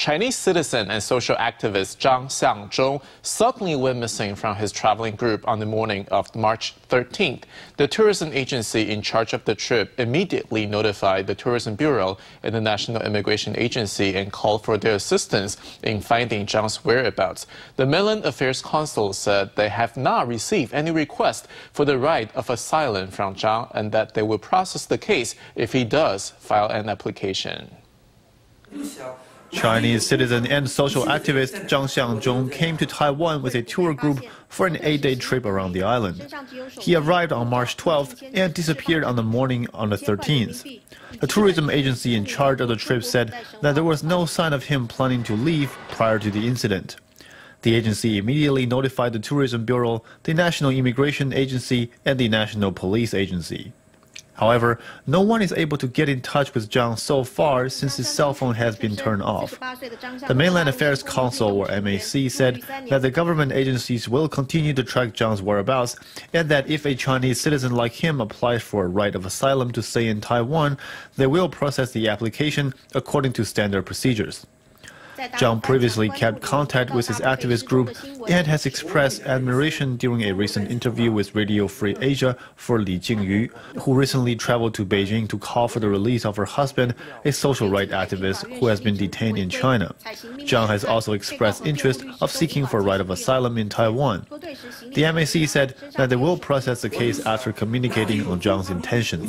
Chinese citizen and social activist Zhang Xiangzhong suddenly went missing from his traveling group on the morning of March 13th. The tourism agency in charge of the trip immediately notified the Tourism Bureau and the National Immigration Agency and called for their assistance in finding Zhang's whereabouts. The Mainland Affairs Council said they have not received any request for the right of asylum from Zhang and that they will process the case if he does file an application. Chinese citizen and social activist Zhang Xiangzhong came to Taiwan with a tour group for an 8-day trip around the island. He arrived on March 12th and disappeared on the morning on the 13th. The tourism agency in charge of the trip said that there was no sign of him planning to leave prior to the incident. The agency immediately notified the Tourism Bureau, the National Immigration Agency, and the National Police Agency. However, no one is able to get in touch with Zhang so far since his cell phone has been turned off. The Mainland Affairs Council, or MAC, said that the government agencies will continue to track Zhang's whereabouts and that if a Chinese citizen like him applies for a right of asylum to stay in Taiwan, they will process the application according to standard procedures. Zhang previously kept contact with his activist group and has expressed admiration during a recent interview with Radio Free Asia for Li Jingyu, who recently traveled to Beijing to call for the release of her husband, a social rights activist who has been detained in China. Zhang has also expressed interest of seeking for right of asylum in Taiwan. The MAC said that they will process the case after communicating on Zhang's intention.